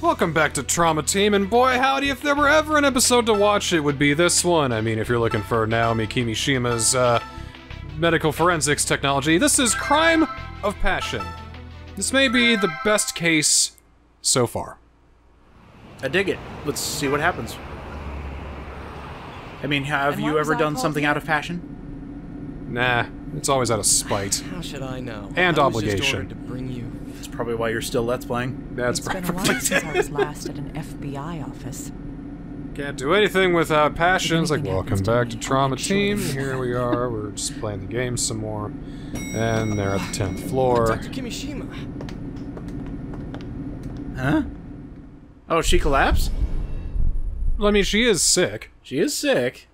Welcome back to Trauma Team, and boy howdy, if there were ever an episode to watch, it would be this one. I mean, if you're looking for Naomi Kimishima's, medical forensics technology, this is Crime of Passion. This may be the best case so far. I dig it. Let's see what happens. I mean, have you ever done something out of passion? Nah, it's always out of spite. How should I know? And obligation. That's probably why you're still Let's Playing. That's probably. It's been a while since I was last at an FBI office. Can't do anything without passions. Like, welcome back to Trauma Team. Here we are. We're just playing the game some more. And they're at the 10th floor. Dr. Kimishima. Huh? Oh, she collapsed? Well, I mean, she is sick. She is sick.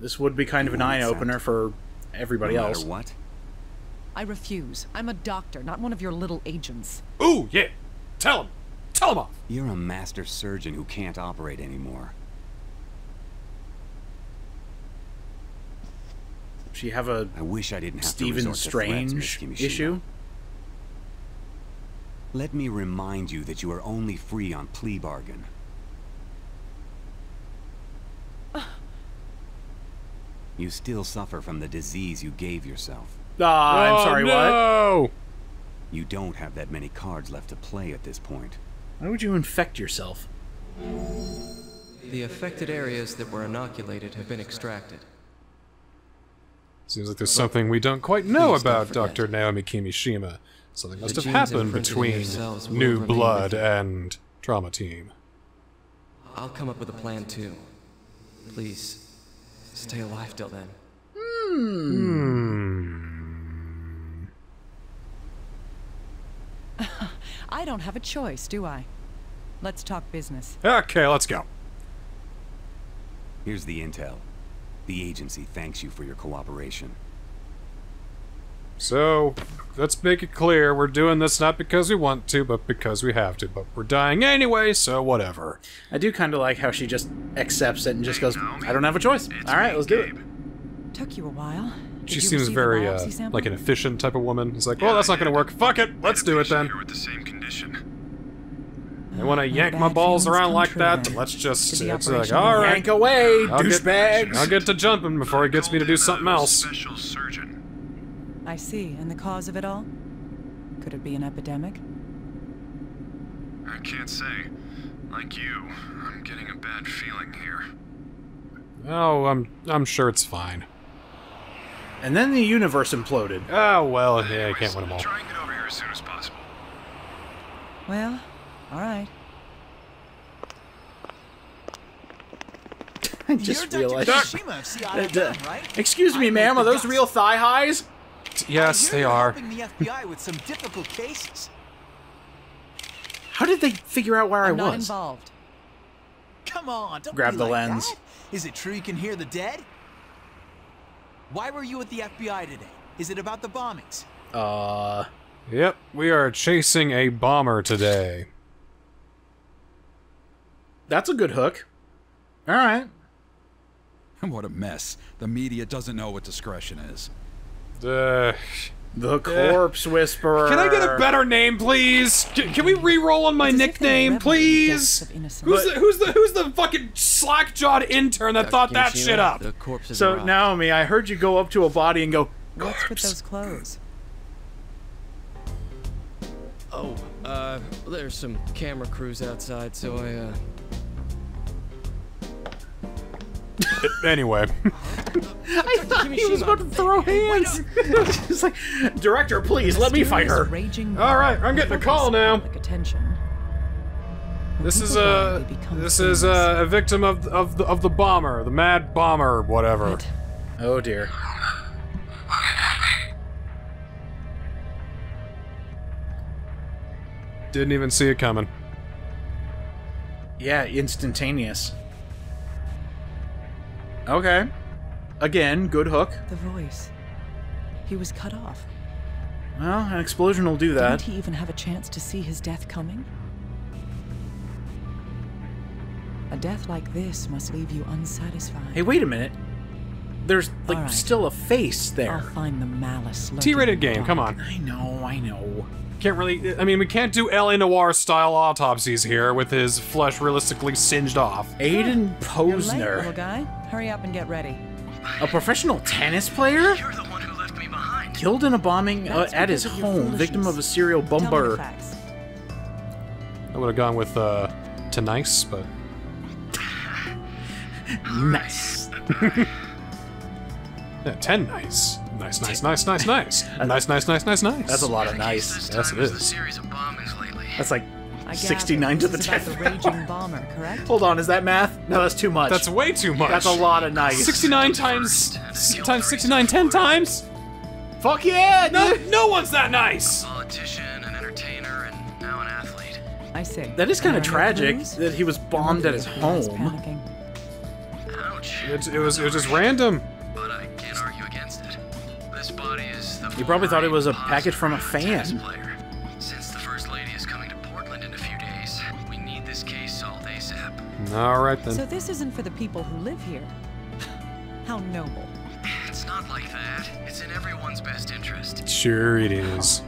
This would be kind of an eye-opener for everybody else. No matter what? I refuse. I'm a doctor, not one of your little agents. Ooh, yeah. Tell him. Tell him off. You're a master surgeon who can't operate anymore. She have a Stephen Strange issue? Let me remind you that you are only free on plea bargain. You still suffer from the disease you gave yourself. Ah, I'm sorry, no. What? You don't have that many cards left to play at this point. Why would you infect yourself? The affected areas that were inoculated have been extracted. Seems like there's something we don't quite know about Dr. Naomi Kimishima. Something must have happened between New Blood and Trauma Team. I'll come up with a plan too. Please, stay alive till then. I don't have a choice, do I? Let's talk business. Okay, let's go. Here's the intel. The agency thanks you for your cooperation. So, let's make it clear, we're doing this not because we want to, but because we have to. But we're dying anyway, so whatever. I do kind of like how she just accepts it and just goes, I don't have a choice. Alright, let's do it. Took you a while. She seems very, like an efficient type of woman. It's like, well, that's not gonna work. Fuck it! Let's do it then. I wanna yank my balls around like that, then let's just... It's like, alright. Yank away, douchebags! I'll get to jumping before he gets me to do something else. I see, and the cause of it all? Could it be an epidemic? I can't say. Like you, I'm getting a bad feeling here. Oh, I'm sure it's fine. And then the universe imploded. Oh, well, yeah, anyways, I can't win them all. Try and get over here as soon as possible. Well, alright. I just realized... Excuse me, ma'am, are those real thigh highs? Yes, they are. Helping the FBI with some difficult cases. How did they figure out where I was? Not involved. Come on, don't grab the lens. That? Is it true you can hear the dead? Why were you at the FBI today? Is it about the bombings? Yep, we are chasing a bomber today. That's a good hook. All right. What a mess. The media doesn't know what discretion is. The Corpse Whisperer. Can I get a better name, please? Can we re-roll on my nickname, please? Who's the fucking slack-jawed intern that thought that shit up? So, Naomi, I heard you go up to a body and go, what's with those clothes? Oh, there's some camera crews outside, so anyway. I thought he was about to throw hands! It's like, director, please, let me fight her! Alright, I'm getting a call now! This is a victim of the bomber, the mad bomber, whatever. Oh dear. Didn't even see it coming. Yeah, instantaneous. Okay. Again, good hook. The voice. He was cut off. Well, an explosion will do that. Did he even have a chance to see his death coming? A death like this must leave you unsatisfied. Hey, wait a minute. there's like still a face there. I'll find the malice. T-rated game, come on. I know. Can't really, I mean, we can't do L.A. Noir style autopsies here with his flesh realistically singed off. Aiden Posner. You're late, little guy. Hurry up and get ready. A professional tennis player? You're the one who left me behind. Killed in a bombing at his home, victim of a serial bomber. I would have gone with Tenice, but nice. Yeah, nice. That's a lot of nice. Yes, it is. That's like 69 to the 10th. The raging bomber, correct? Hold on, is that math? No, that's too much. That's way too much. That's a lot of nice. 69 times 69, 10 times? Fuck yeah! No one's that nice! A politician, an entertainer, and now an athlete. I see. That is kind of tragic that he was bombed at his home. Ouch. It was just random. But I can't argue against it. This body is the. You probably thought it was a package from a fan. Since the First Lady is coming to Portland in a few days, we need this case solved ASAP. All right then. So this isn't for the people who live here. How noble. It's not like that. It's in everyone's best interest. Sure it is.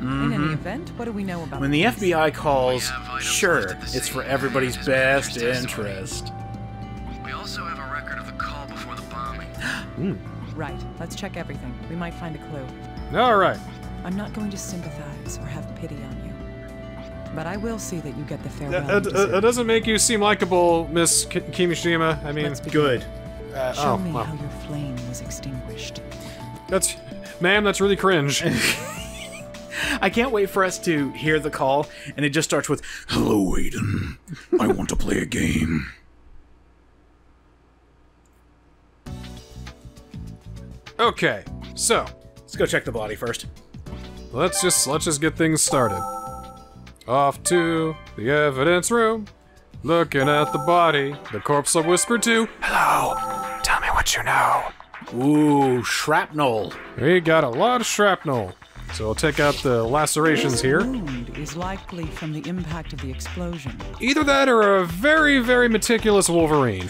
Mm-hmm. In any event, what do we know about? When the FBI calls, sure, it's for everybody's best interest. We also have a record of the call before the bombing. Right. Let's check everything. We might find a clue. All right. I'm not going to sympathize or have pity on you, but I will see that you get the farewell. That doesn't make you seem likable, Miss Kimishima. I mean, good. Show me how your flame was extinguished. That's, ma'am, that's really cringe. I can't wait for us to hear the call, and it just starts with, "Hello, Aiden. I want to play a game." Okay, so let's go check the body first. Let's just get things started. Off to the evidence room, looking at the body. The corpse will whisper to, "Hello, tell me what you know." Ooh, shrapnel. We got a lot of shrapnel. So we'll take out the lacerations here. This wound is likely from the impact of the explosion. Either that or a very, very meticulous Wolverine.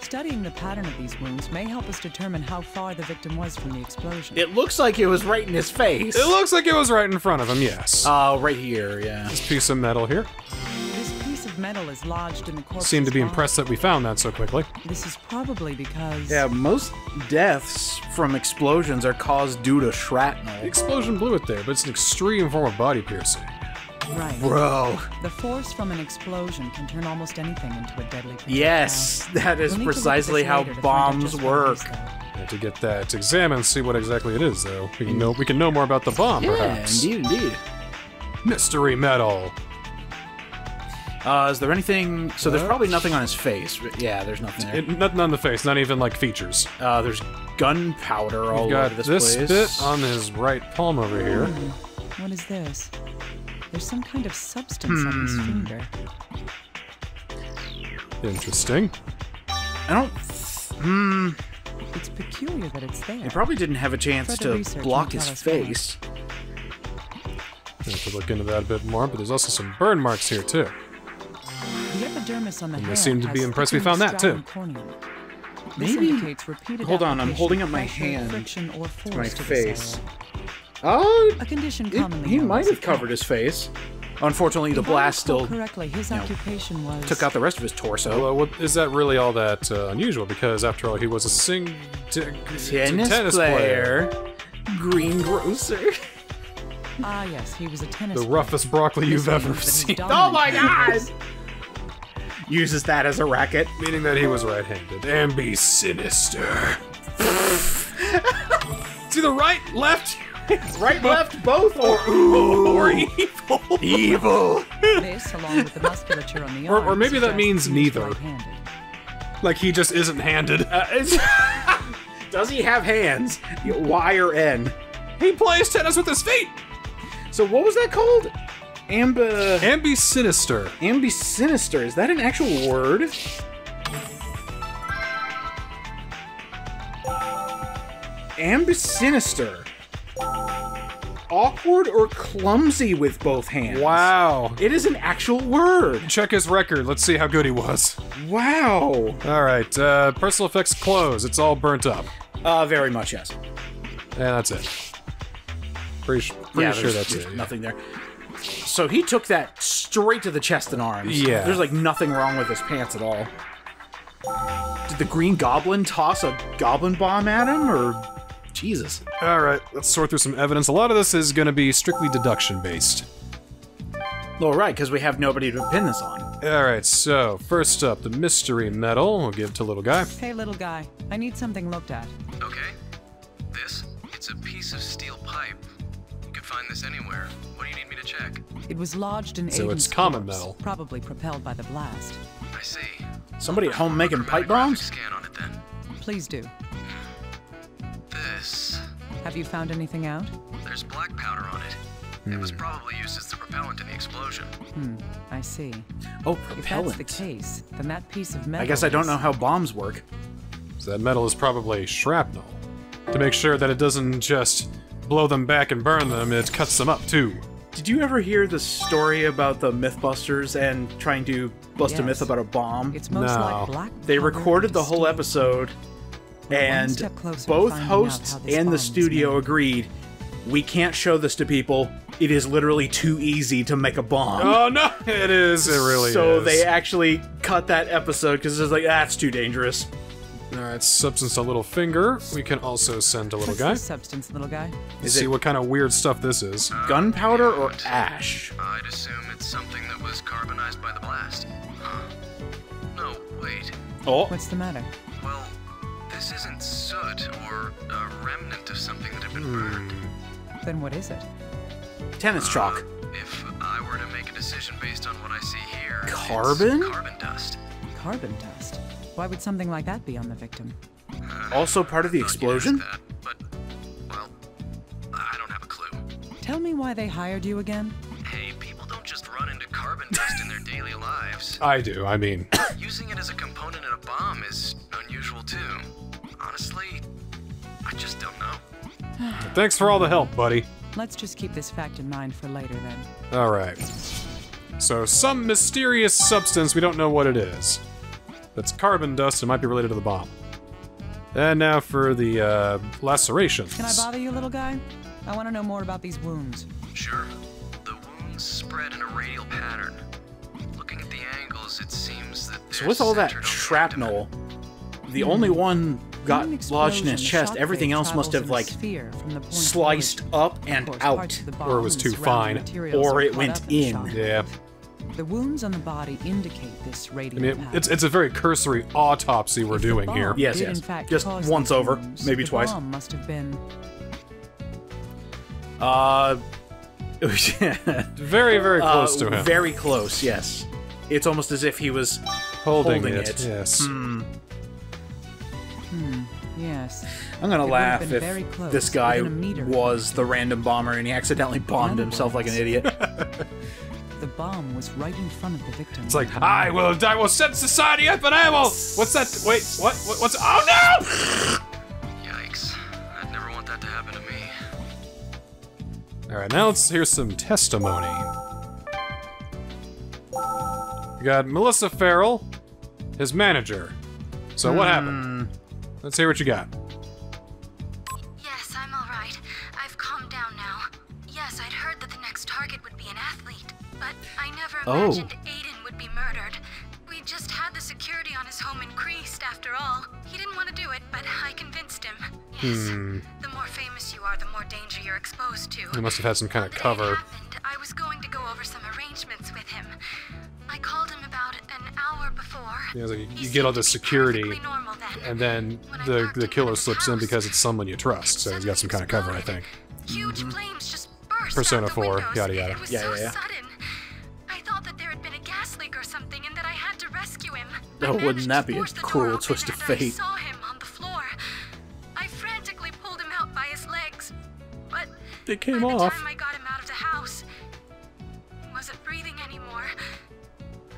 Studying the pattern of these wounds may help us determine how far the victim was from the explosion. It looks like it was right in his face. It looks like it was right in front of him, yes. Right here, yeah. This piece of metal here. This piece of metal is lodged in the corpse. Seem to be impressed that we found that so quickly. This is probably because... Yeah, most deaths from explosions are caused due to shrapnel. The explosion blew it there, but it's an extreme form of body piercing. Right. Bro. The force from an explosion can turn almost anything into a deadly... Yes, that is precisely how bombs work. We have to get that to examine and see what exactly it is, though. We can know more about the bomb, perhaps. Yeah, indeed. Mystery metal. Is there anything... So there's probably nothing on his face. Yeah, there's nothing there. Nothing on the face, not even, like, features. There's gunpowder all over this place. We've got this bit on his right palm over here. What is this? There's some kind of substance on his finger. Interesting. I don't... It's peculiar that it's there. He probably didn't have a chance to block his face. I have to look into that a bit more, but there's also some burn marks here, too. The epidermis on the hand. They seem to be impressed we found that, too. Maybe... Hold on, I'm holding up my hand to my face. Oh, a condition commonly he might have covered his face. Unfortunately, the blast still took out the rest of his torso. Well, is that really all that unusual? Because after all, he was a tennis player. Greengrocer. Ah, yes, he was a tennis player. The roughest broccoli you've ever seen. Oh my God! Uses that as a racket. Meaning that he was right-handed. And be sinister. To the right, left... Right, left, both, or evil. Evil. This, along with the musculature on the arm, or maybe that means neither. Like he just isn't handed. Does he have hands? Y or N? He plays tennis with his feet. So what was that called? Ambisinister. Ambisinister. Is that an actual word? Ambisinister. awkward or clumsy with both hands. Wow. It is an actual word. Check his record. Let's see how good he was. Wow. All right. Personal effects clothes. It's all burnt up. Very much, yes. And that's it. Pretty sure that's it. Nothing there. So he took that straight to the chest and arms. Yeah. There's like nothing wrong with his pants at all. Did the Green Goblin toss a goblin bomb at him, or...? Jesus. Alright, let's sort through some evidence. A lot of this is going to be strictly deduction-based. Well, right, because we have nobody to pin this on. Alright, so, first up, the mystery medal. We'll give to Little Guy. Hey, Little Guy. I need something looked at. Okay. This? It's a piece of steel pipe. You can find this anywhere. What do you need me to check? It was lodged in Aiden's corpse. So it's common metal. Probably propelled by the blast. I see. Somebody at home making pipe bombs? Scan on it, then. Please do. This. Have you found anything out? There's black powder on it. It was probably used as the propellant in the explosion. I see. Oh, propellant. If that's the case, then that piece of metal... I guess I don't know how bombs work. So that metal is probably shrapnel. To make sure that it doesn't just blow them back and burn them, it cuts them up, too. Did you ever hear the story about the Mythbusters and trying to bust a myth about a bomb? It's most like black. They recorded the whole episode, and both hosts and the studio agreed, we can't show this to people. It is literally too easy to make a bomb. Oh, no! It is. It really is. So they actually cut that episode because it was like, that's too dangerous. All right, substance to Little Finger. We can also send to Little Guy. What's the substance, Little Guy? Let's see what kind of weird stuff this is. Gunpowder or ash? I'd assume it's something that was carbonized by the blast. Huh. No, wait. Oh. What's the matter? Well, this isn't soot or a remnant of something that had been burned. Then what is it? Tennis chalk. If I were to make a decision based on what I see here... Carbon? Carbon dust. Carbon dust? Why would something like that be on the victim? Also part of the explosion? That, but, well, I don't have a clue. Tell me why they hired you again? Hey, people don't just run into carbon dust in their daily lives. I do, I mean. Using it as a component in a bomb is unusual too. Honestly, I just don't know. Thanks for all the help, buddy. Let's just keep this fact in mind for later then. Alright. So some mysterious substance, we don't know what it is. That's carbon dust. It might be related to the bomb. And now for the lacerations. Can I bother you, Little Guy? I want to know more about these wounds. Sure. The wounds spread in a radial pattern. Looking at the angles, it seems that so with all that shrapnel, the only one got lodged in his chest. Everything else must have like sliced up and out, or it was too fine, or it went in. Yeah. The wounds on the body indicate this radial pattern. It's a very cursory autopsy we're doing here. Yes, yes. Just once over, maybe twice. The bomb must have been... very, very close to him. Very close, yes. It's almost as if he was holding it. Yes. Yes. I'm gonna laugh if this guy was the random bomber and he accidentally bombed himself like an idiot. The bomb was right in front of the victim. It's like, I will set society up and I will... What's that? Wait, what? What's... Oh, no! Yikes. I'd never want that to happen to me. Alright, now let's hear some testimony. We got Melissa Farrell, his manager. So what happened? Let's hear what you got. Yes, I'm alright. I've calmed down now. Yes, I'd heard that the next target would be an athlete. But I never imagined Aiden would be murdered. We just had the security on his home increased, after all. He didn't want to do it, but I convinced him. Yes. The more famous you are, the more danger you're exposed to. He must have had some kind of cover. I was going to go over some arrangements with him. I called him about an hour before. Yeah, like, you get all the security, and then the killer slips in because it's someone you trust. So he's got some kind of cover, I think. Huge flames just burst. Persona 4, yada yada. Yeah, so sudden. Oh, wouldn't that be a cruel twist of fate? I saw him on the floor. I frantically pulled him out by his legs, but it came by off. The time I got him out of the house, he wasn't breathing anymore.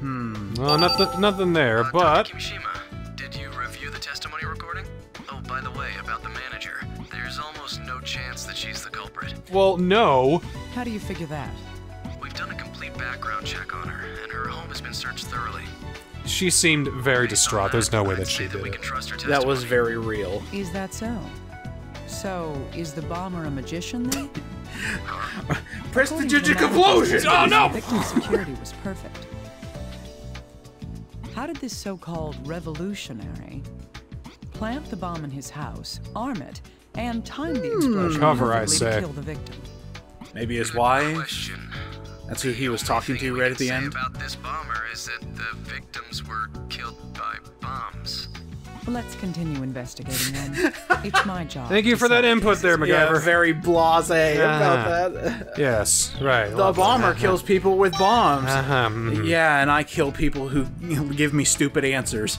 Well, nothing there, but. Kimishima, did you review the testimony recording? Oh, by the way, about the manager, there's almost no chance that she's the culprit. Well, no. How do you figure that? We've done a complete background check on her, and her home has been searched thoroughly. She seemed very distraught. There's no way that she did it. That was very real. Is that so? So, is the bomber a magician then? Press the digit complosion! Oh no! Victim security was perfect. How did this so-called revolutionary plant the bomb in his house, arm it, and time the explosion to kill the victim? Maybe his wife? That's who he was talking to right at the end. About this bomber is that the victims were killed by bombs. Let's continue investigating then. It's my job. Thank you for that input there, MacGyver. Yeah, very blasé about that. Yes, right. The bomber kills people with bombs. Yeah, and I kill people who give me stupid answers.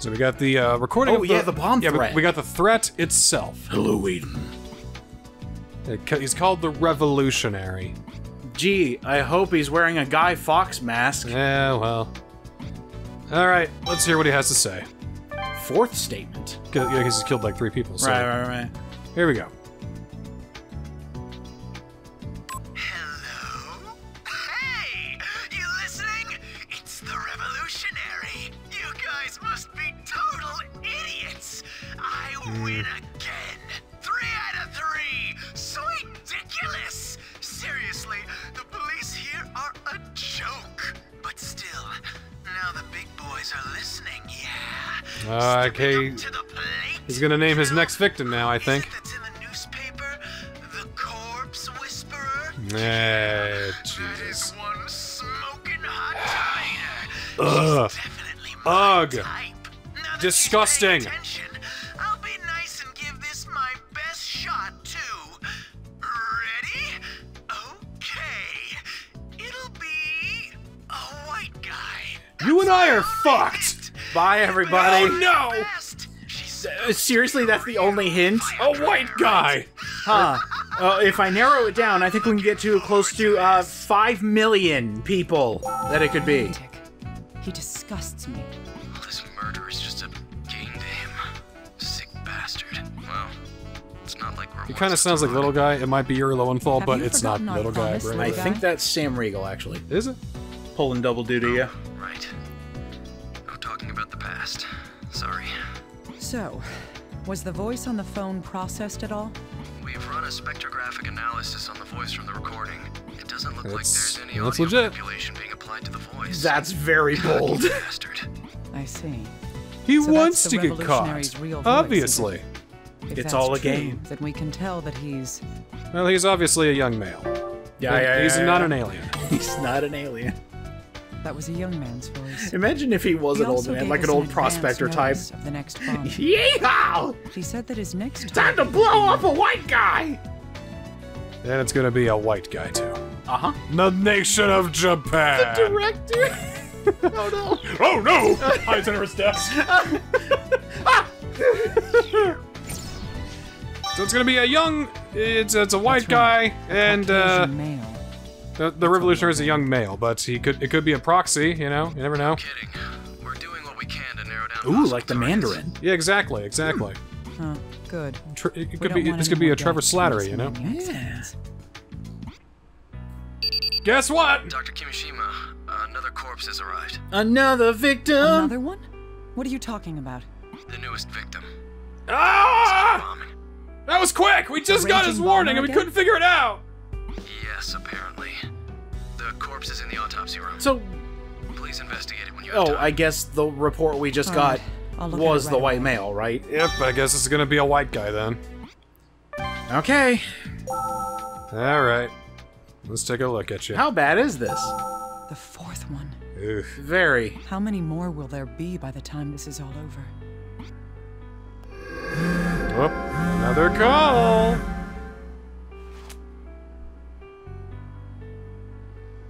So we got the recording. Oh, of the bomb threat. We got the threat itself. Hello, Aiden. He's called the Revolutionary. Gee, I hope he's wearing a Guy Fawkes mask. Yeah, well. Alright, let's hear what he has to say. Fourth statement. Yeah, because he's killed like 3 people, so... Right. Here we go. Hello? Hey! You listening? It's the Revolutionary! You guys must be total idiots! I win again! 3 out of 3! Sweet ridiculous! Seriously, the police here are a joke! But still... Now the big boys are listening, yeah. Okay. To the plate. He's gonna name his next victim now, I think. Is it that's in the newspaper? The Corpse Whisperer? Yeah, that is one smoking hot diner. She's definitely my type. Now disgusting. I'll be nice and give this my best shot too. Ready? Okay. It'll be a white guy. You and I are fucked! Bye, everybody. Oh, no! Seriously, that's the only hint? A white guy! Huh. If I narrow it down, I think we can get to close to, 5 million people that it could be. He disgusts me. Well, this murder is just a game to him. Sick bastard. Well, it's not like we're... He kind of sounds like Little Guy. It might be your Lowenthal, but it's not Little Guy. I think that's Sam Riegel, actually. Is it? Pulling double duty, yeah. Right. I'm talking about the past. Sorry. So, was the voice on the phone processed at all? We've run a spectrographic analysis on the voice from the recording. It doesn't look like there's any audio manipulation being applied to the voice. That's very bold. Bastard. I see. He wants to get caught. Obviously. It's all a game. Then we can tell that he's... Well, he's obviously a young male. Yeah. He's not an alien. He's not an alien. That was a young man's voice. Imagine if he was an old man, like an old prospector type. Of the next bomb. Yeehaw! He said that his next time to blow up a white guy. And it's gonna be a white guy too. Uh huh. The nation of Japan. The director. Oh no! Oh no! Hides under his desk. So it's gonna be a young. It's a white guy and. Male. The Revolutionary is a young male, but it could be a proxy, you know? You never know. No kidding. We're doing what we can to narrow down. Ooh, like the Mandarin. Yeah, exactly. Huh, good. This could be a Trevor Slattery, you know? Yeah. Guess what? Dr. Kimishima, another corpse has arrived. Another victim? Another one? What are you talking about? The newest victim. Ah! That was quick! We just got his warning and we couldn't figure it out! Yes, apparently. The corpse is in the autopsy room. So... Please investigate it when you have time. I guess the report we just got was the white male, right? Yep, I guess it's gonna be a white guy then. Okay. Alright. Let's take a look at you. How bad is this? The fourth one. Oof. Very. How many more will there be by the time this is all over? Oh, another call!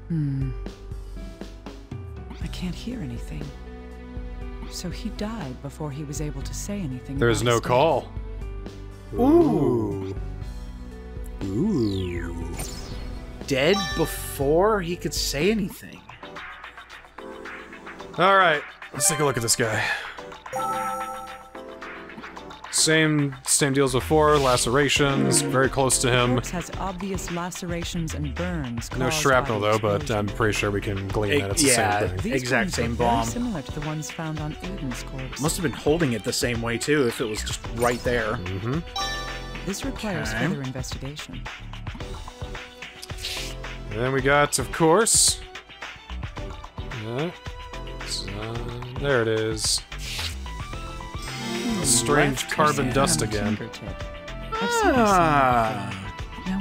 I can't hear anything. So he died before he was able to say anything. There's no call. Ooh. Dead before he could say anything. Alright, let's take a look at this guy. Same deals before, lacerations, very close to him. Has obvious lacerations and burns. No shrapnel though, but I'm pretty sure we can glean that it's the same thing. Yeah, exact same bomb. Similar to the ones found on Aiden's corpse. Must have been holding it the same way too, if it was just right there. Mm-hmm. This requires further investigation. And then we got, of course, there it is. Strange carbon dust again. Now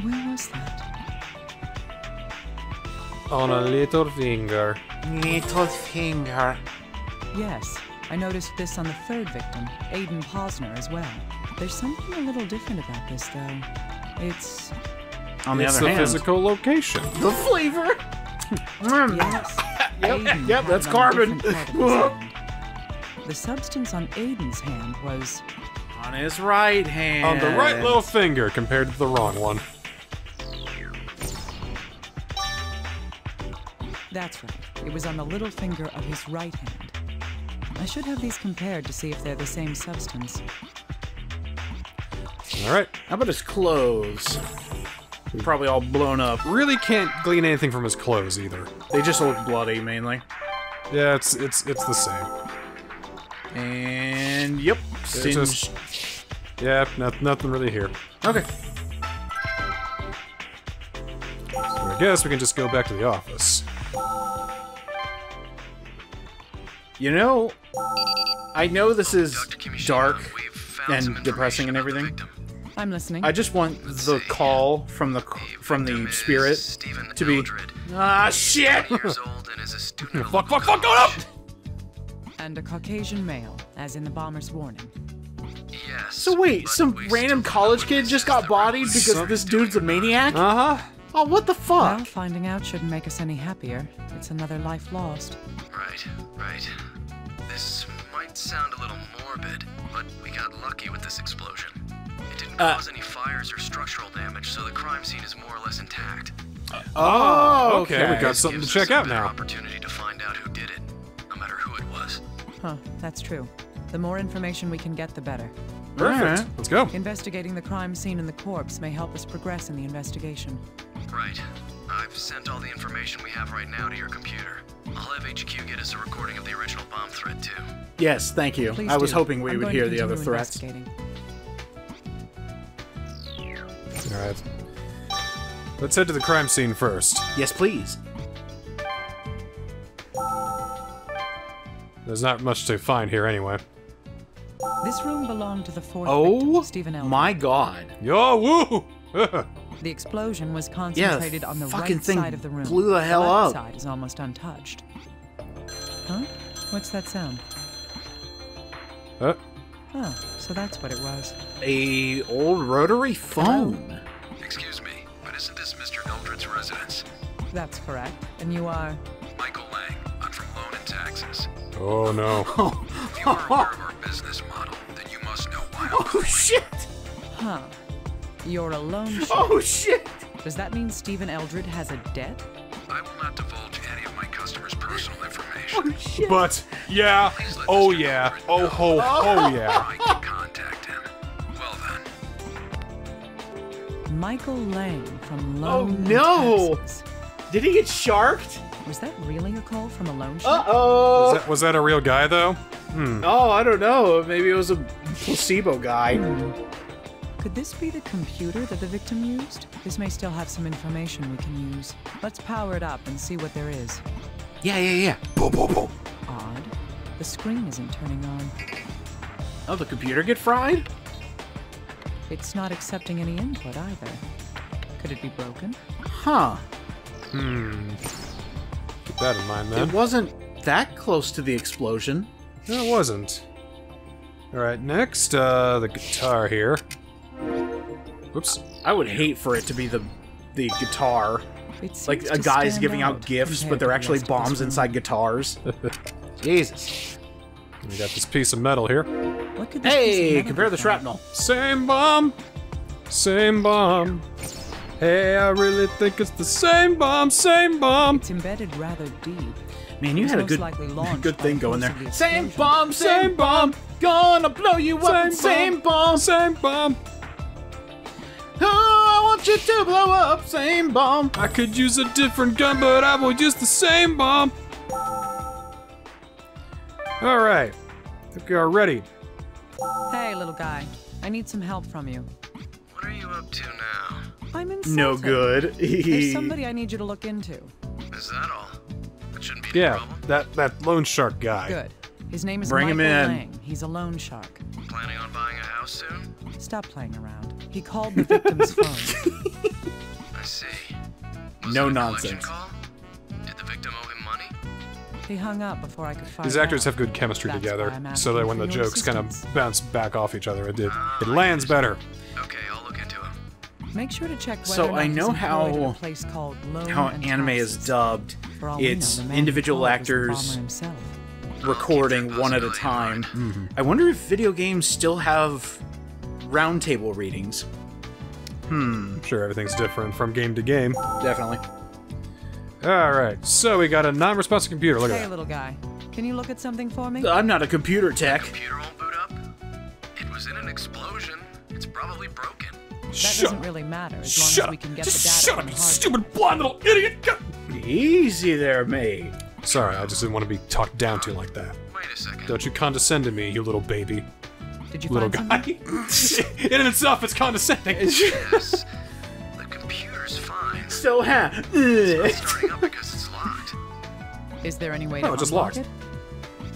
where was that? On a little finger. Little finger. Yes, I noticed this on the third victim, Aiden Posner, as well. There's something a little different about this, though. It's on the other hand, the physical location, the flavor. Yes. Yep, that's carbon. The substance on Aiden's hand was on his right hand. On the right little finger compared to the wrong one. That's right. It was on the little finger of his right hand. I should have these compared to see if they're the same substance. Alright. How about his clothes? Probably all blown up. Really can't glean anything from his clothes either. They just look bloody mainly. Yeah, it's the same. And yep, singed. Yeah, nothing really here. Okay. So I guess we can just go back to the office. You know, I know this is dark and depressing and everything. I'm listening. I just want the call from the spirit to be shit. Fuck, go up. And a Caucasian male, as in the bomber's warning. Yes, so wait, some random college kid just got bodied because this dude's a maniac? Uh-huh. Oh, what the fuck? Well, finding out shouldn't make us any happier. It's another life lost. Right. This might sound a little morbid, but we got lucky with this explosion. It didn't cause any fires or structural damage, so the crime scene is more or less intact. Oh, okay. We got something to check out now. Opportunity to find out who did it. Huh, that's true. The more information we can get, the better. Perfect. Right. Let's go. Investigating the crime scene and the corpse may help us progress in the investigation. Right. I've sent all the information we have right now to your computer. I'll have HQ get us a recording of the original bomb threat, too. Yes, thank you. Please I was hoping we would hear the other threats. Alright. Let's head to the crime scene first. Yes, please. There's not much to find here anyway. This room belonged to the fourth victim, Stephen Eldred. My god. Yo, woo! The explosion was concentrated on the right side of the room. Blew the hell up. The left side is almost untouched. Huh? What's that sound? Oh, so that's what it was. A old rotary phone. Oh. Excuse me, but isn't this Mr. Eldred's residence? That's correct. And you are? Michael Lang. I'm from Lone and Tonsus. Oh no. If you are aware of our business model, then you must know why. Oh shit! Huh. You're a loan shark. Oh shit! Does that mean Stephen Eldred has a debt? I will not divulge any of my customers' personal information. Oh shit! But, yeah. Oh yeah. Oh ho, oh yeah. I can contact him. Well then. Michael Lang from Lone. Oh no! Did he get sharked? Was that really a call from a loan shark? Uh-oh! Was that a real guy, though? Hmm. Oh, I don't know. Maybe it was a placebo guy. Could this be the computer that the victim used? This may still have some information we can use. Let's power it up and see what there is. Yeah. Boom, boom, boom. Odd. The screen isn't turning on. Oh, the computer get fried? It's not accepting any input, either. Could it be broken? Huh. Hmm. Keep that in mind, man. It wasn't that close to the explosion. No, it wasn't. Alright, next, the guitar here. Whoops. I would hate for it to be the guitar. Like, a guy's giving out gifts, but they're actually bombs inside guitars. Jesus. We got this piece of metal here. What could this piece of metal compare the shrapnel. Same bomb! Same bomb. Hey, I really think it's the same bomb, same bomb. It's embedded rather deep. Man, you had a good thing going there. Same bomb, same bomb. Gonna blow you up. Same bomb, same bomb. Oh, I want you to blow up. Same bomb. I could use a different gun, but I will use the same bomb. All right, I think we are ready. Hey, little guy. I need some help from you. What are you up to now? I'm insulted. No good. There's somebody I need you to look into. Is that all? That shouldn't be a problem. That loan shark guy. Good. His name is Michael Lang. He's a loan shark. Planning on buying a house soon? Stop playing around. He called the victim's phone. I see. No nonsense. Call? Did the victim owe him money? He hung up before I could find These actors out. Have good chemistry That's together, so that when the jokes kind of bounce back off each other, it lands better. Okay, I'll look into him. Make sure to check. So I know how anime is dubbed. It's individual actors recording one at a time. Mm-hmm. I wonder if video games still have roundtable readings. I'm sure everything's different from game to game. Definitely. All right, so we got a non-responsive computer. Look at that. Hey, little guy, can you look at something for me? I'm not a computer tech. The computer won't boot up. It was in an explosion. It's probably broken. That doesn't really matter as long as we can get the data. Shut up, you stupid blind little idiot! Easy there, mate. Sorry, I just didn't want to be talked down to like that. Wait a second. Don't you condescend to me, you little baby. Did you little find guy? In and itself, it's condescending. Yes. The computer's fine. So it's not starting up because it's locked. Is there any way to unlock it?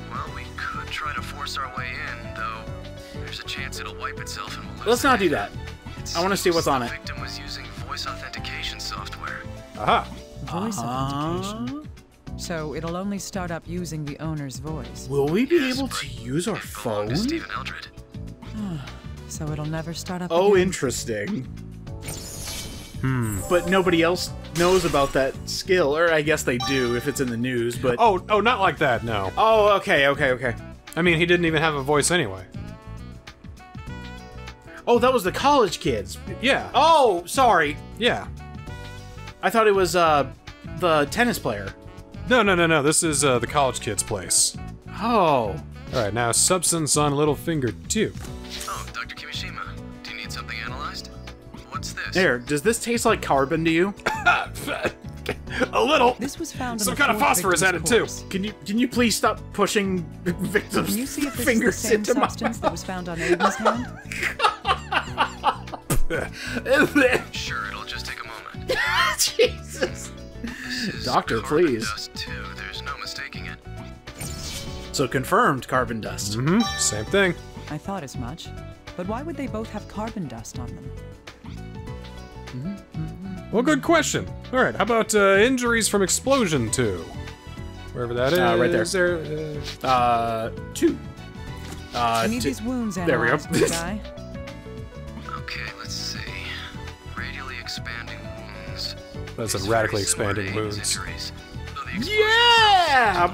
Well, we could try to force our way in, though. There's a chance it'll wipe itself and we'll lose. Let's not do that. I want to see what's on it. The victim was using voice authentication software. Aha. Voice authentication. So it'll only start up using the owner's voice. Will we be able to use our phone? Stephen Eldred. So it'll never start up. Oh, again. Interesting. But nobody else knows about that skill, or I guess they do if it's in the news. But oh, not like that. No. Oh, okay. I mean, he didn't even have a voice anyway. Oh, that was the college kids. Yeah. Oh, sorry. Yeah. I thought it was the tennis player. No. This is the college kids' place. Oh. All right, now substance on little finger 2. Oh, Dr. Kimishima, do you need something analyzed? What's this? There. Does this taste like carbon to you? A little. This was found. Some kind of phosphorus added too. Can you please stop pushing victims' fingers into my mouth? Can you see if this is the same substance that was found on Aiden's hand? Sure, it'll just take a moment. Jesus. Doctor, please. Dust too. There's no mistaking it. So confirmed carbon dust. Mm-hmm. Same thing. I thought as much. But why would they both have carbon dust on them? Mm-hmm. Well, good question. All right, how about injuries from explosion 2? Wherever that is. Right there. 2. I need these wounds analyzed. There we go. Okay, let's see. Radially expanding wounds. That's a radically expanding wounds. Yeah!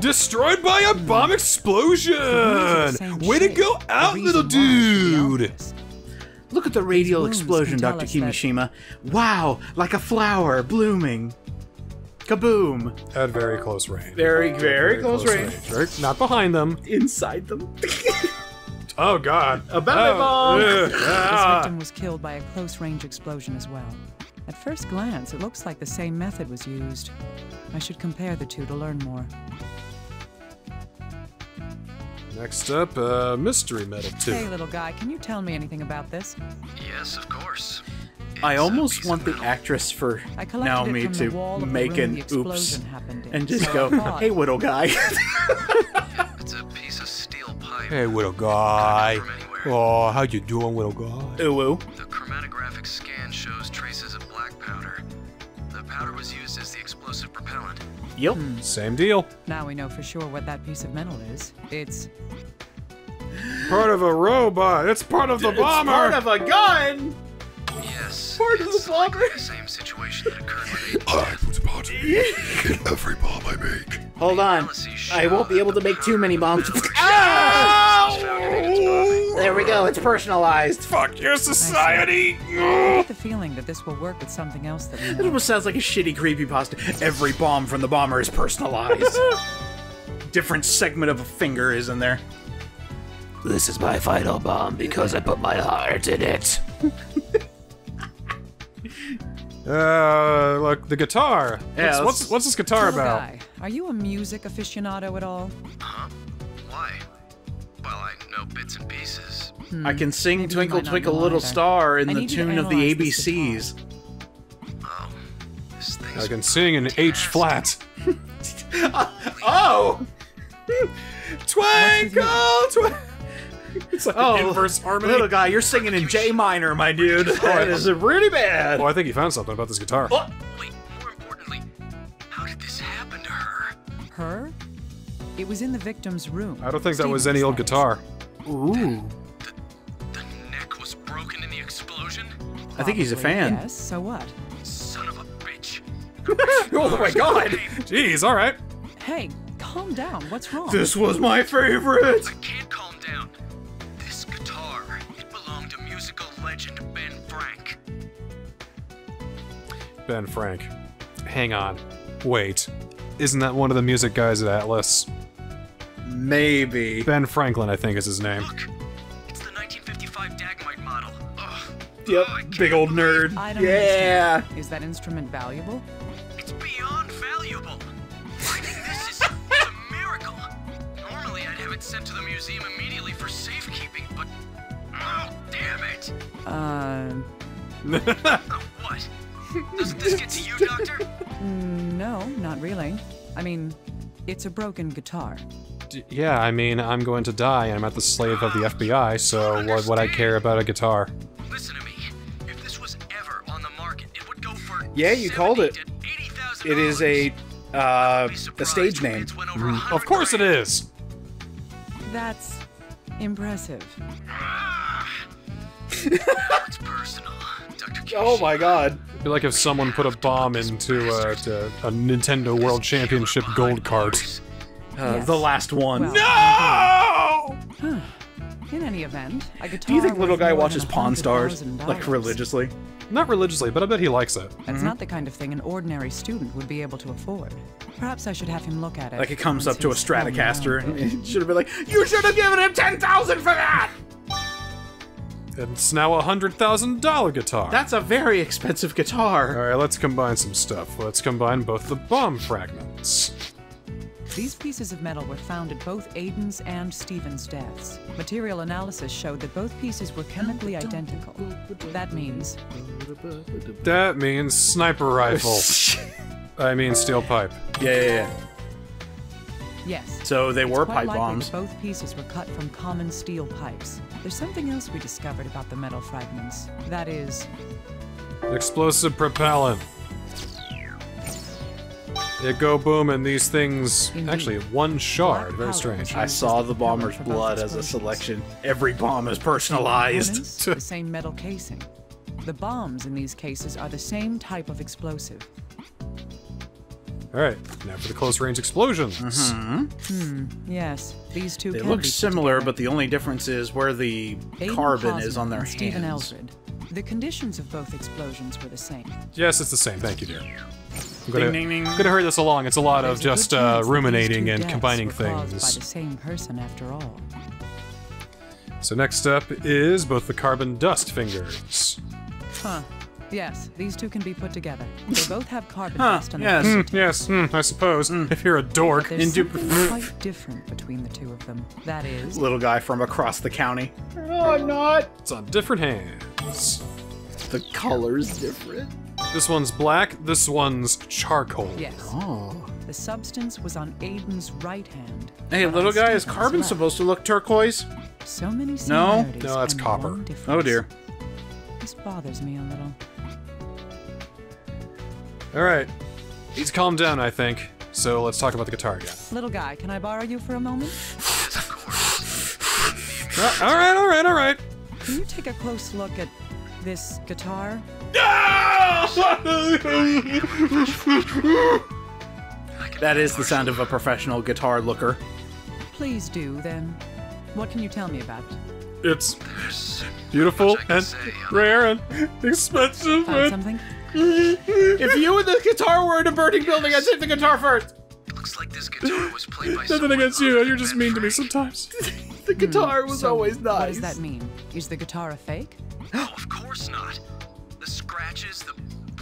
Destroyed by a bomb explosion! Way to go out, little dude! Look at the radial explosion, Dr. Kimishima. Wow, like a flower blooming. Kaboom! At very close range. Very, very close range. Right? Not behind them. Inside them. Oh God! This victim was killed by a close-range explosion as well. At first glance, it looks like the same method was used. I should compare the two to learn more. Next up, mystery metal 2. Hey, little guy, can you tell me anything about this? Yes, of course. It's I almost want the actress for Naomi to make an oops and just go, "Hey, little guy." It's a piece of steel pipe. Hey, little guy. Oh, how you doing, little guy? Hello. The chromatographic scan shows traces of black powder. The powder was used as the explosive propellant. Yep. Same deal. Now we know for sure what that piece of metal is. It's part of a robot. It's part of the bomber. Part of a gun. Yes. Part of the bomber. It's the same situation that occurred with I put part of me in every bomb I make. Hold on. I won't be able to make too many bombs. Ow! There we go, it's personalized. Fuck your society! I get the feeling that this will work with something else that we know. It almost sounds like a shitty creepypasta. Every bomb from the bomber is personalized. Different segment of a finger is in there. This is my final bomb because I put my heart in it. Look, the guitar. Yeah, what's this guitar about? Guy, are you a music aficionado at all? Huh? Why? Well, I know bits and pieces. I can sing Maybe Twinkle Twinkle Little either. Star in the tune of the ABCs. Oh, this I can sing in H-flat. Oh! Twinkle, twinkle! It's like an inverse harmony. Little guy, you're singing in J minor, my dude. That is really bad. Well, I think he found something about this guitar. Oh. Wait, more importantly, how did this happen to her? Her? It was in the victim's room. I don't think that was any old guitar. Ooh. The neck was broken in the explosion? Probably, I think he's a fan. Yes, so what? Son of a bitch. Oh my god. Jeez, all right. Hey, calm down. What's wrong? This was my favorite. I can't calm down. This guitar, it belonged to musical legend Ben Frank. Ben Frank. Hang on. Wait. Isn't that one of the music guys at Atlas? Maybe. Ben Franklin, I think, is his name. Look, it's the 1955 Dagmite model. Ugh. Yep, big old nerd. I don't understand. Is that instrument valuable? It's beyond valuable. I think this is a miracle. Normally, I'd have it sent to the museum immediately for safekeeping, but oh, damn it. What? Doesn't this get to you, Doctor? No, not really. I mean, it's a broken guitar. Yeah, I mean, I'm going to die, and I'm at the slave of the FBI, so why would I care about a guitar? Listen to me. If this was ever on the market, it would go for yeah, you called it. It is a stage name. Of course it is! That's impressive. It's personal. Oh my god. It'd be like if someone put a bomb into a Nintendo World Championship gold cart. Yes. The last one. Well, no! In any event, a guitar. Do you think little guy watches Pawn Stars? Like religiously? Not religiously, but I bet he likes it. That's not the kind of thing an ordinary student would be able to afford. Perhaps I should have him look at it. Like it comes up to a Stratocaster and it should have been like, you should have given him $10,000 for that! It's now a $100,000 guitar. That's a very expensive guitar. All right, let's combine some stuff. Let's combine both the bomb fragments. These pieces of metal were found at both Aiden's and Stephen's deaths. Material analysis showed that both pieces were chemically identical. That means... that means sniper rifle. I mean steel pipe. Yeah. Yes. So they were pipe bombs. Both pieces were cut from common steel pipes. There's something else we discovered about the metal fragments. That is... explosive propellant. They go boom and these things... indeed. Actually, one shard. Very strange. I saw the bomber's blood as a selection. Every bomb is personalized. The same metal casing. The bombs in these cases are the same type of explosive. Alright, now for the close-range explosions. Yes, these two. They look similar, but the only difference is where the carbon is on their hands. Stephen Eldred. The conditions of both explosions were the same. Yes, it's the same. Thank you, dear. I'm gonna hurry this along. It's a lot of just ruminating and combining things. By the same person, after all. So next up is both the carbon dust fingers. Huh. Yes, these two can be put together. They both have carbon dust on their I suppose. If you're a dork. But there's something quite different between the two of them. That is... little guy from across the county. No, I'm not! It's on different hands. The color's different. This one's black, this one's charcoal. Yes. Oh. The substance was on Aiden's right hand. Hey, little guy, is carbon supposed to look turquoise? So many similarities. No, that's copper. Oh dear. This bothers me a little. Alright, he's calmed down, I think, so let's talk about the guitar again. Little guy, can I borrow you for a moment? Yes, of course. Alright. Can you take a close look at this guitar? That is the sound of a professional guitar looker. Please do, then. What can you tell me about it? It's beautiful and rare and expensive. Found something? If you and the guitar were in a burning building, I'd take the guitar first. It looks like this guitar was played by someone. Nothing against you. You're just mean to me sometimes. The guitar was always nice. What does that mean? Is the guitar a fake? No, of course not. The scratches, the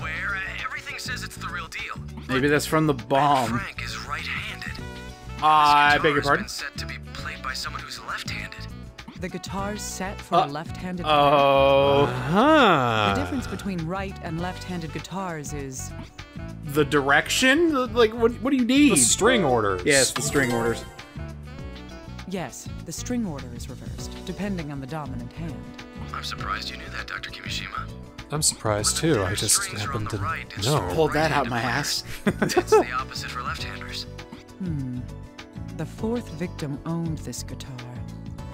wear, everything says it's the real deal. Maybe that's from the bomb. Ben Frank is right-handed. I beg your pardon. Set to be played by someone who's left-handed. The guitar's set for a left-handed player. Oh, huh. The difference between right and left-handed guitars is the direction. Like, what do you need? The string orders. Yes, the string orders. Yes, the string order is reversed, depending on the dominant hand. I'm surprised you knew that, Dr. Kimishima. I'm surprised too. I just happened to know. Pulled that out my ass. That's the opposite for left-handers. Hmm. The fourth victim owned this guitar.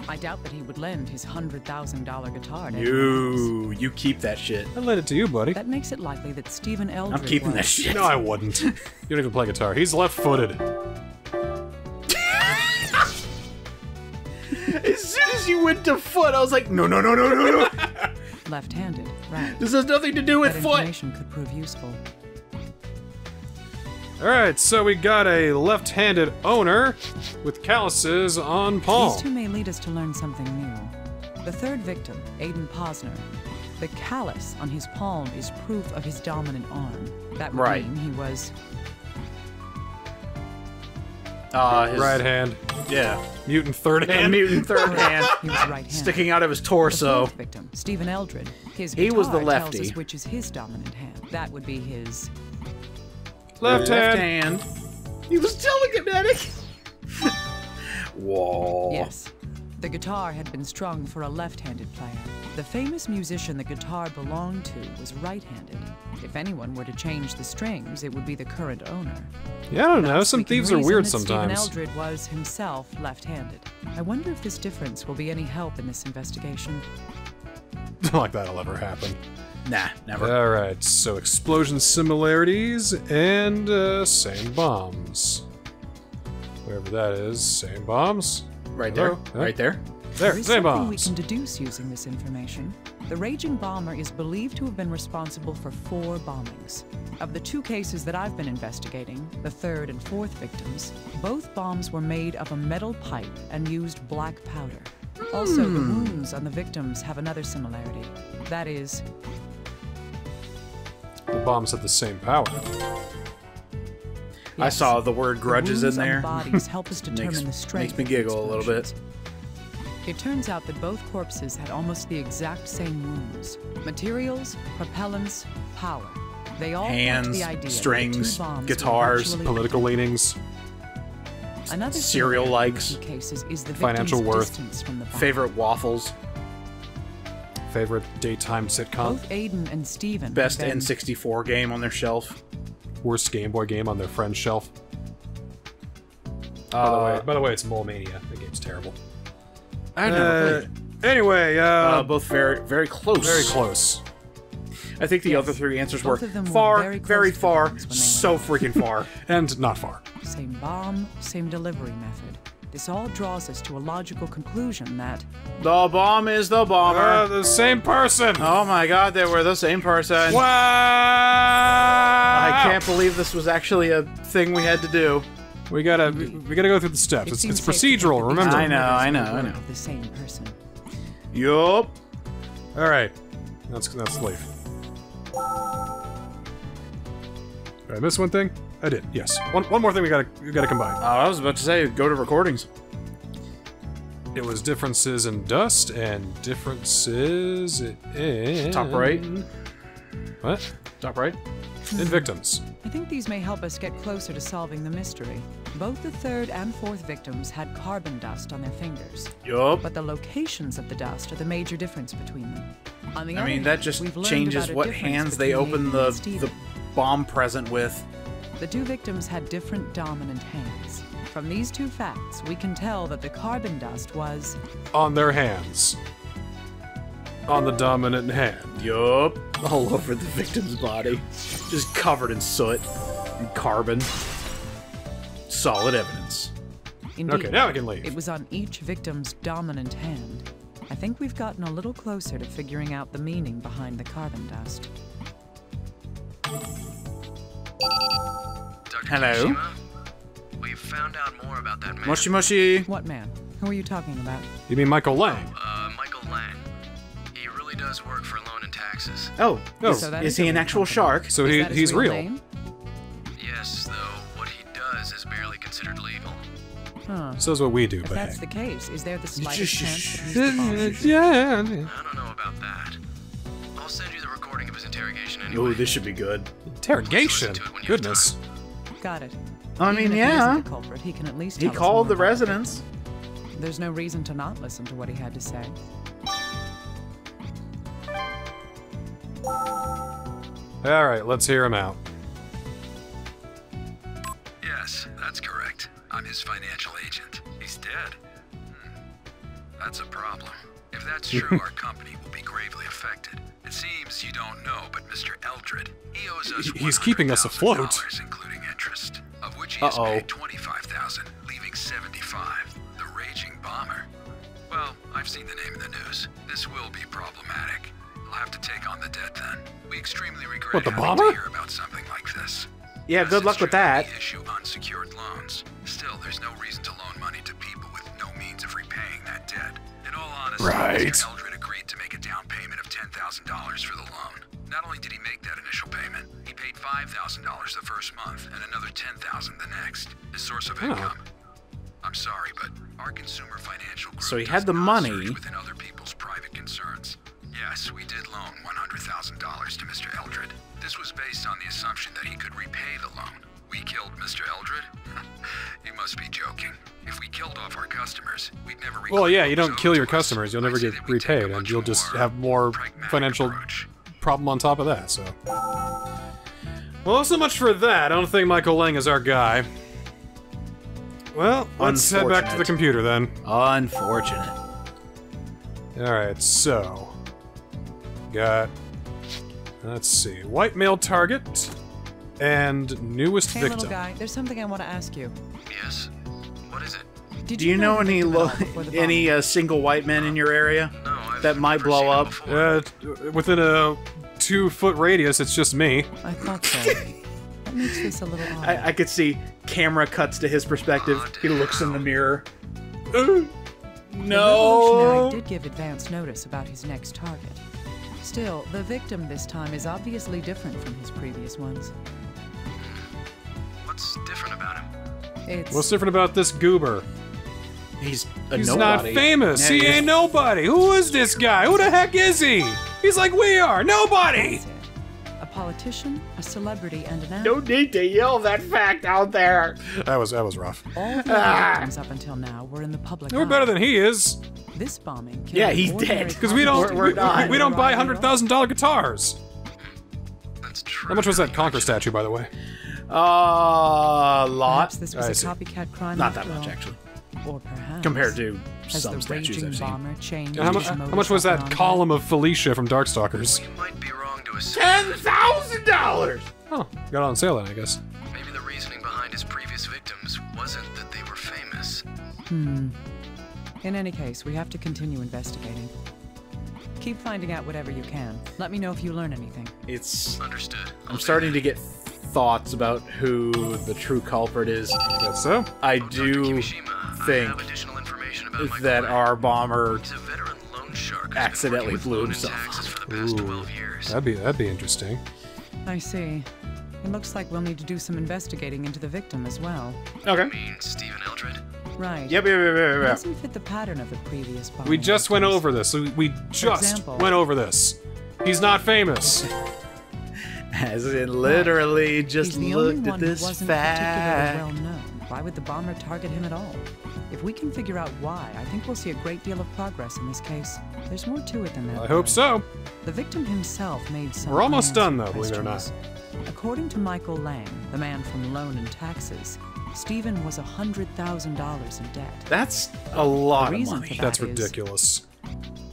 I doubt that he would lend his $100,000 guitar to anyone else. You keep that shit. I lend it to you, buddy. That makes it likely that Stephen Eldred. I'm keeping that shit. No, I wouldn't. You don't even play guitar. He's left-footed. As soon as you went to foot, I was like, no. Left-handed, right? This has nothing to do with that foot. Information could prove useful. All right, so we got a left-handed owner with calluses on palm. These two may lead us to learn something new. The third victim, Aiden Posner, the callus on his palm is proof of his dominant arm. That would mean he was his right hand. Yeah. Mutant third hand. Yeah, mutant third hand. He was right-handed. Sticking out of his torso. The fourth victim, Stephen Eldred. His guitar was the lefty. Tells us which is his dominant hand. That would be his left hand. He was telekinetic. Whoa. Yes. The guitar had been strung for a left-handed player. The famous musician the guitar belonged to was right-handed. If anyone were to change the strings, it would be the current owner. Yeah, I don't know. Some thieves are weird sometimes. Stephen Eldred was himself left-handed. I wonder if this difference will be any help in this investigation. Not like that'll ever happen. Nah, never. All right, so explosion similarities and same bombs. Wherever that is, same bombs. Right there. Yeah. Right there. There is same something bombs. We can deduce using this information. The raging bomber is believed to have been responsible for 4 bombings. Of the 2 cases that I've been investigating, the third and fourth victims, both bombs were made of a metal pipe and used black powder. Also, the wounds on the victims have another similarity. That is, the bombs have the same power. Yes, I saw the word grudges in there. Bodies help us determine the strength. Makes me giggle a little bit. It turns out that both corpses had almost the exact same wounds. Materials, propellants, power. They all hands, the idea strings, guitars, political leanings, cereal likes, cases is the financial worth, from the favorite waffles, favorite daytime sitcom. Both Aiden and Stephen. Best N64 game on their shelf. Worst Game Boy game on their friend's shelf. By the way, it's Mole Mania. That game's terrible. I never played it. Anyway, both very, very close. Very close. I think the other 3 answers were far, very far, so freaking far, and not far. Same bomb, same delivery method. This all draws us to a logical conclusion that the bomb is the bomber. The same person. Oh my god, they were the same person. Wow! I can't believe this was actually a thing we had to do. We gotta go through the steps. It's procedural, remember? I know. The same person. Yup. All right, that's leave. All right, missed one thing. I did. Yes. One more thing we gotta combine. Oh, I was about to say go to recordings. It was differences in dust and differences in top right. What? Top right. In victims. I think these may help us get closer to solving the mystery. Both the third and fourth victims had carbon dust on their fingers. Yup. But the locations of the dust are the major difference between them. On the other hand, that just changes what hands they open the bomb present with. The 2 victims had different dominant hands. From these 2 facts, we can tell that the carbon dust was on their hands. On the dominant hand. Yup. All over the victim's body. Just covered in soot and carbon. Solid evidence. Indeed, okay, now we can leave. It was on each victim's dominant hand. I think we've gotten a little closer to figuring out the meaning behind the carbon dust. Dr. Hello. Kimishima, we've found out more about that man. Moshi Moshi! What man? Who are you talking about? You mean Michael Lang? Michael Lang. He really does work for Lone and Tonsus. Oh, oh. So is he an actual shark? So he's real. Name? Yes, though what he does is barely considered legal. Huh. So is what we do, but that's the case. Is there the slightest chance? Yeah. I don't know about that. I'll send you the recording of his interrogation anyway. Oh, this should be good. Interrogation? Goodness. Got it. I mean, yeah. The culprit, he can at least tell us called the residents. There's no reason to not listen to what he had to say. All right, let's hear him out. Yes, that's correct. I'm his financial agent. He's dead. That's a problem. If that's true, our company will be gravely affected. It seems you don't know, but Mr. Eldred, he owes us he's keeping us afloat, including interest, of which he has paid 25,000, leaving 75. The raging bomber. Well, I've seen the name in the news. This will be problematic. We'll have to take on the debt then. We extremely regret having to hear about something like this. Yeah, good luck with that. Issue unsecured loans. Still, there's no reason to loan money to people with no means of repaying that debt. In all honesty, Mr. Eldred agreed to make a down payment of $10,000 for the loan. Not only did he make that initial payment, he paid $5,000 the first month and another $10,000 the next. His source of income. I'm sorry, but our consumer financial group. So he had the money within other people's private concerns. Yes, we did loan $100,000 to Mr. Eldred. This was based on the assumption that he could repay the loan. We killed Mr. Eldred? You must be joking. If we killed off our customers, we'd never repay. Well, yeah, you don't kill your customers, you'll never get repaid, and you'll just have more financial problem on top of that, so. Well, so much for that. I don't think Michael Lang is our guy. Well, let's head back to the computer, then. Unfortunate. Alright, so... got... let's see. White male target and newest victim. Hey, little guy, there's something I want to ask you. Yes. What is it? Do you know any single white men in your area that might blow up? Within a 2-foot radius, it's just me. I thought so. That makes this a little odd. I could see camera cuts to his perspective. He looks in the mirror. No. The Revolutionary did give advance notice about his next target. Still, the victim this time is obviously different from his previous ones. What's different about him? What's different about this goober? He's nobody. Not famous. He ain't nobody. Who is this guy? Who the heck is he? He's like we are. Nobody. A politician, a celebrity, and an actor. No need to yell that fact out there. That was rough. All the victims up until now were in the public eye. We're better than he is. This bombing killed. Yeah, he's dead. Because we don't buy $100,000 guitars. That's true. How much was that Conker statue, by the way? A lot. Perhaps this was a copycat crime. Not that much, actually. Or perhaps compared to some statues I've seen. How much was that column of Felicia from Darkstalkers? You might be wrong to assume. $10,000. Oh, got on sale then, I guess. Maybe the reasoning behind his previous victims wasn't that they were famous. In any case, we have to continue investigating. Keep finding out whatever you can. Let me know if you learn anything. It's... understood. I'm starting to get thoughts about who the true culprit is. That's so. I do think that our bomber accidentally blew himself. Ooh, that'd be interesting. I see. It looks like we'll need to do some investigating into the victim as well. Okay. You mean Stephen Eldred? Right. Yep. It doesn't fit the pattern of the previous bomb. We just went over this. He's not famous. As in, literally, just looked at this fact. Well known. Why would the bomber target him at all? If we can figure out why, I think we'll see a great deal of progress in this case. There's more to it than that. I hope so. The victim himself made some. We're almost done, though, believe it or not. According to Michael Lang, the man from Lone and Tonsus, Stephen was $100,000 in debt. That's a lot of money. That's ridiculous.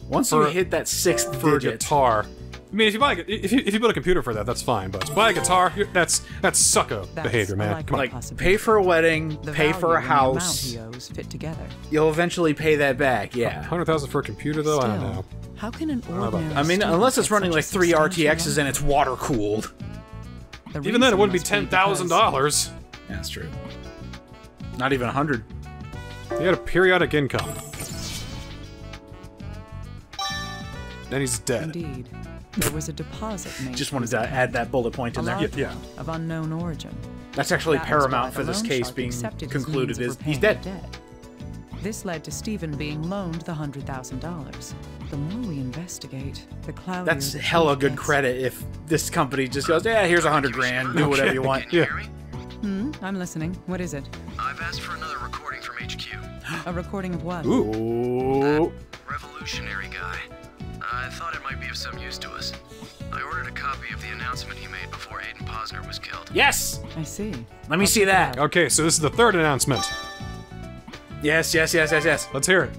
Once you hit that 6th digit, for a guitar, I mean, if you build a computer for that, that's fine. But buy a guitar, that's sucker behavior, man. Come on. Like, pay for a wedding, pay for a house. Fit together. You'll eventually pay that back. Yeah. 100,000 for a computer, though. Still, I don't know. How can an ordinary? I mean, unless it's running like 3 RTXs and it's water cooled. Even then, it wouldn't be $10,000. That's true. Not even 100. He had a periodic income. Then he's dead. Indeed. There was a deposit made. Just wanted to add that bullet point in there. Yeah. Of unknown origin. That's actually paramount for this case being concluded is he's dead. This led to Stephen being loaned the $100,000. The more we investigate, the cloudier. That's hella good credit if this company just goes, yeah, here's $100 grand, do whatever you want. Yeah. I'm listening. What is it? I've asked for another recording from HQ. A recording of what? Ooh. That revolutionary guy. I thought it might be of some use to us. I ordered a copy of the announcement he made before Aiden Posner was killed. Yes! I see. Let me see that. Okay, so this is the third announcement. Yes, yes, yes, yes, yes. Let's hear it.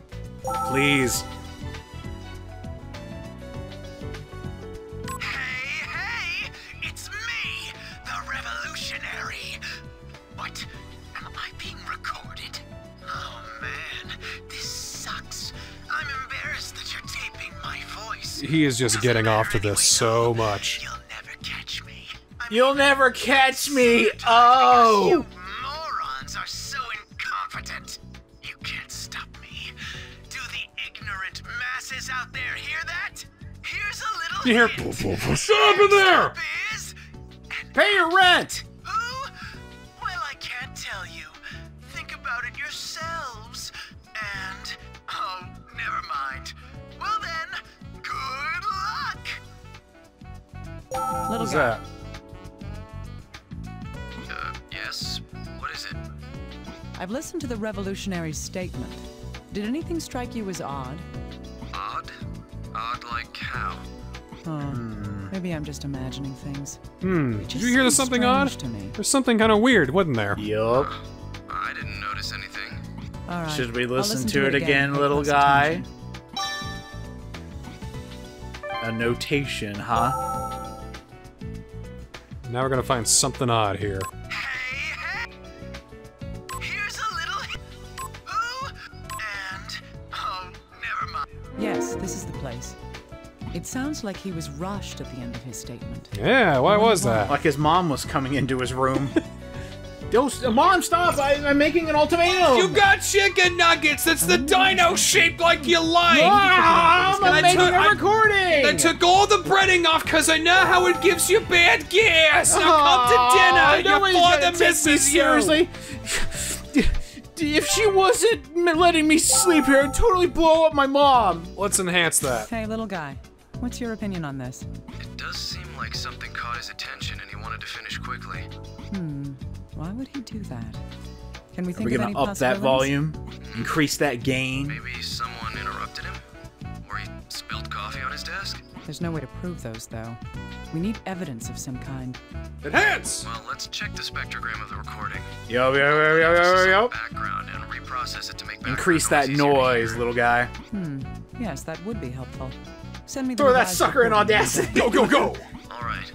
Please. Hey, hey! It's me, the Revolutionary! What? Am I being recorded? Oh, man. This sucks. I'm embarrassed that you're taping my voice. He is just getting off to this so much. You'll never catch me. You'll never catch me! Oh! You morons are so incompetent. You can't stop me. Do the ignorant masses out there hear that? Here's a little hint. Shut up in there! Pay your rent! Who? Well, I can't tell you. Think about it yourselves. And... oh, never mind. Well then, good luck! Little guy. Yes? What is it? I've listened to the revolutionary's statement. Did anything strike you as odd? Odd? Odd like how? Oh, maybe I'm just imagining things. Did you hear there's something odd? To me. There's something kind of weird, wasn't there? Yup. I didn't notice anything. All right. Should we listen to it again, little guy? A notation, huh? Now we're gonna find something odd here. Hey, hey. Here's a little. Ooh, and oh, never mind. Yes, this is the place. It sounds like he was rushed at the end of his statement. Yeah, why was that? Like his mom was coming into his room. Mom, stop! I'm making an ultimatum! You got chicken nuggets! It's the dino shaped like you like! Mom, I'm making a recording! I took all the breading off because I know how it gives you bad gas! Now come to dinner! Your father misses you! Seriously? If she wasn't letting me sleep here, it would totally blow up my mom! Let's enhance that. Hey, little guy. What's your opinion on this? It does seem like something caught his attention and he wanted to finish quickly. Why would he do that? Can we think of any possibilities? Are we gonna up that volume? Increase that gain? Maybe someone interrupted him? Or he spilled coffee on his desk? There's no way to prove those, though. We need evidence of some kind. Enhance! Well, let's check the spectrogram of the recording. Yo, yo, yo, yo, yo, yo. Background and reprocess it to make background increase that noise, little guy. Yes, that would be helpful. Send me the throw that sucker in Audacity! Go, go, go! Alright.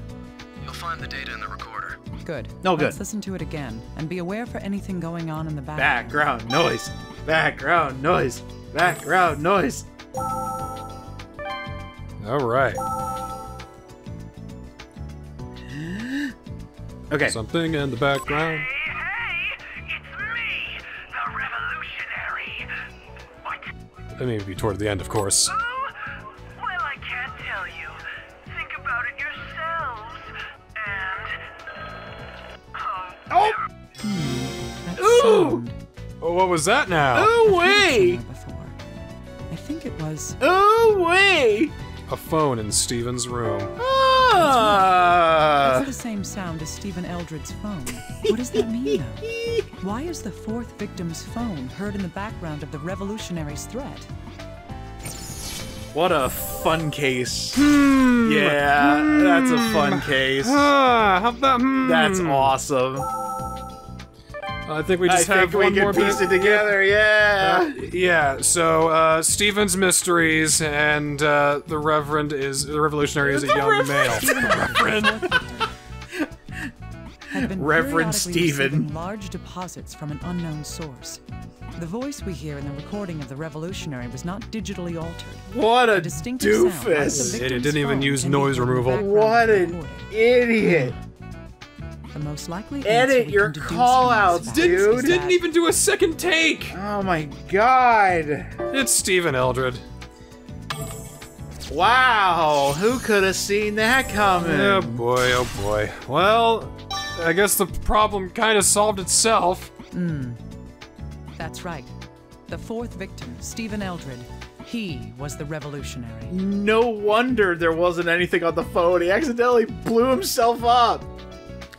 You'll find the data in the recorder. Good. No good. Let's listen to it again, and be aware for anything going on in the background. Background noise. Background noise. Background noise. All right. Okay. Something in the background. Hey, hey, it's me, the revolutionary. What? That may be toward the end, of course. Oh! Ooh! Oh, what was that now? Ooh wee! I think it was. Ooh wee! A phone in Stephen's room. Ah! That's the same sound as Stephen Eldred's phone. What does that mean, though? Why is the fourth victim's phone heard in the background of the revolutionary's threat? What a fun case. Yeah, that's a fun case. That's awesome. I think we just have one more piece it together. Yeah. Yeah. So Stephen's Mysteries, and the Reverend is the Revolutionary is a young male. Reverend Stephen. Large deposits from an unknown source. The voice we hear in the recording of the Revolutionary was not digitally altered. What a doofus! It didn't even use noise removal. What an idiot! The most likely edit your callouts, dude. Didn't even do a second take. Oh my god! It's Stephen Eldred. Wow, who could have seen that coming? Oh boy, oh boy. Well, I guess the problem kind of solved itself. Hmm. That's right. The fourth victim, Stephen Eldred. He was the Revolutionary. No wonder there wasn't anything on the phone. He accidentally blew himself up.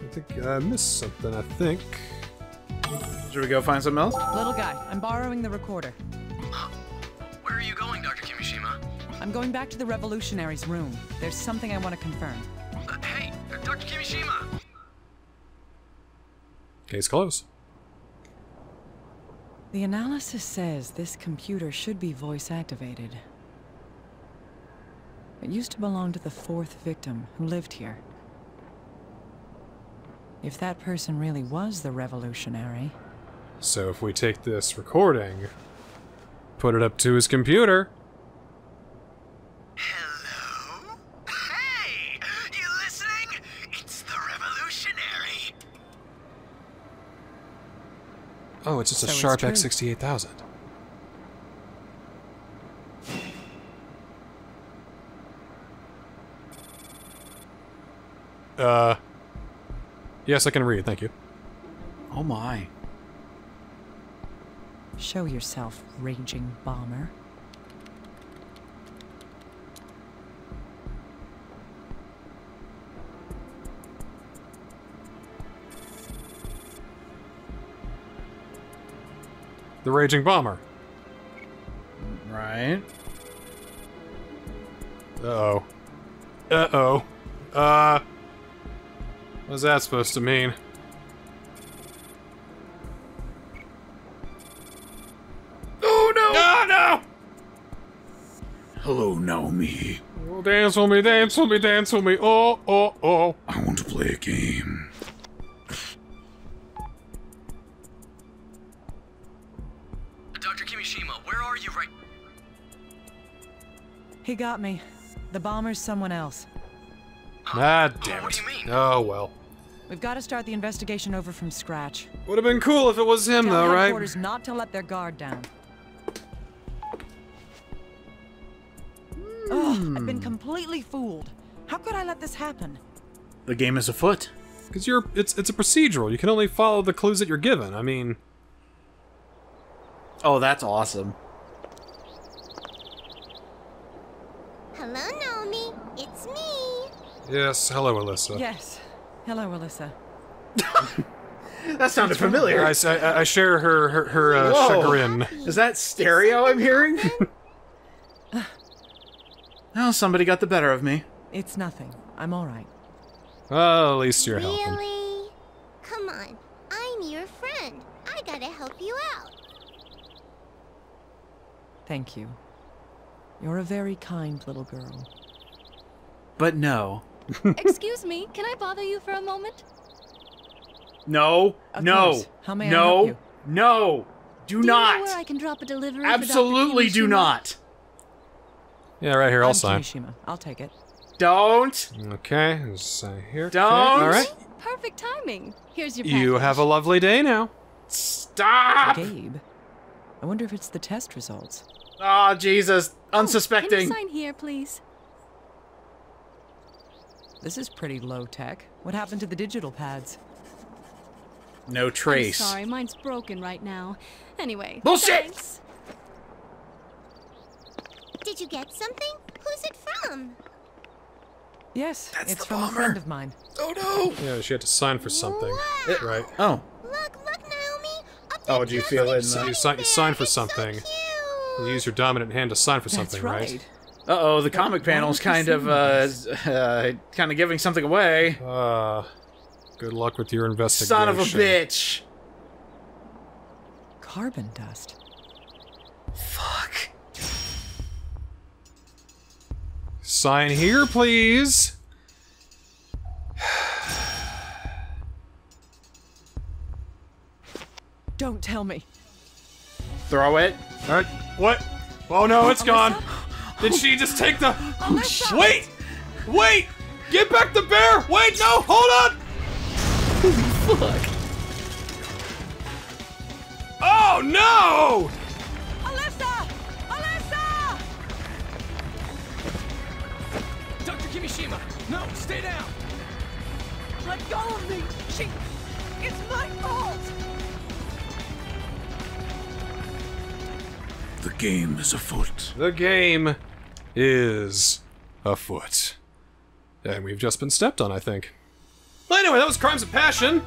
I think I missed something, I think. Should we go find something else? Little guy, I'm borrowing the recorder. Where are you going, Dr. Kimishima? I'm going back to the Revolutionary's room. There's something I want to confirm. Hey, Dr. Kimishima! Case closed. The analysis says this computer should be voice activated. It used to belong to the fourth victim who lived here. If that person really was the Revolutionary... So if we take this recording, put it up to his computer... Hello? Hey! You listening? It's the Revolutionary! Oh, it's just so a sharp X68000. Yes, I can read, thank you. Oh my. Show yourself, raging bomber. The Raging Bomber. Right. Uh-oh. Uh-oh. What's that supposed to mean? Oh no! Ah, no! Hello, Naomi. Oh, dance with me, dance with me, dance with me. Oh, oh, oh. I want to play a game. He got me. The bomber's someone else. Ah, damn it. What do you mean? Oh, well. We've got to start the investigation over from scratch. Would have been cool if it was him, though, right? Tell headquarters not to let their guard down. Ugh, I've been completely fooled. How could I let this happen? The game is afoot. Because it's a procedural. You can only follow the clues that you're given. I mean... Oh, that's awesome. Hello, Naomi. It's me. Yes. Hello, Alyssa. Yes. Hello, Alyssa. That sounded familiar. I share her chagrin. Is that stereo I'm hearing? Now somebody got the better of me. It's nothing. I'm all right. Well, at least you're helping. Really? Come on. I'm your friend. I gotta help you out. Thank you. You're a very kind little girl. But no. Excuse me, can I bother you for a moment? No. Of course. How may I help you? No. Do not. Do you know where I can drop a delivery? Absolutely do not. Yeah, right here. I'll sign. Kimishima. I'll take it. Don't. Okay. Sign here. Don't. All right. Perfect timing. Here's your package. You have a lovely day now. Stop. Gabe. I wonder if it's the test results. Oh, Jesus. Unsuspecting. Can you sign here, please? This is pretty low-tech. What happened to the digital pads? No trace. I'm sorry, mine's broken right now. Anyway, bullshit! Thanks. Did you get something? Who's it from? Yes, it's from a friend of mine. Oh, no! Yeah, she had to sign for something. Wow. Right. Oh. Look, look, Naomi! Oh, do you feel it? You sign for something. So you use your dominant hand to sign for something, right? Uh-oh, the comic panel's kind of giving something away. Good luck with your investigation. Son of a bitch! carbon dust. Fuck. Sign here, please. Don't tell me. Throw it. All right. What? Oh no, it's gone. Did she just take the... Wait! Wait! Get back the bear! Wait, no! Hold on! Holy fuck. Oh no! Alyssa! Alyssa! Dr. Kimishima! No, stay down! Let go of me! She... It's my fault! The game is afoot. The game is afoot. And we've just been stepped on, I think. Well, anyway, that was Crimes of Passion.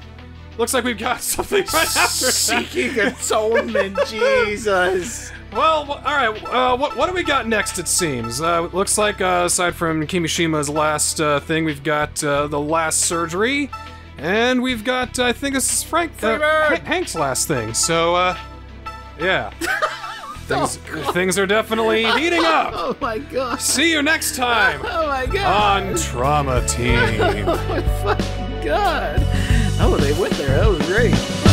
Looks like we've got something right after Seeking that. Atonement, Jesus. Well, all right, what do we got next, it seems? Looks like, aside from Kimishima's last thing, we've got the last surgery. And we've got, I think this is Frank, Hank's last thing. So, yeah. Things are definitely heating up. Oh my god. See you next time. Oh my god. On Trauma Team. Oh my fucking god. Oh, they went there. That was great.